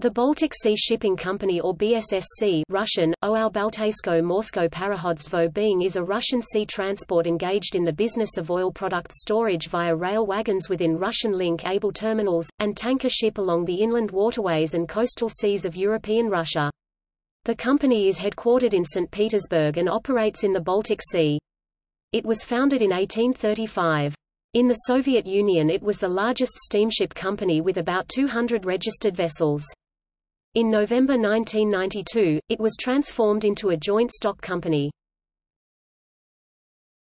The Baltic Sea Shipping Company or BSSC Russian, ОАО Балтийское морское пароходство is a Russian sea transport engaged in the business of oil product storage via rail wagons within Russian link-able terminals, and tanker ship along the inland waterways and coastal seas of European Russia. The company is headquartered in Saint Petersburg and operates in the Baltic Sea. It was founded in 1835. In the Soviet Union it was the largest steamship company with about 200 registered vessels. In November 1992, it was transformed into a joint stock company.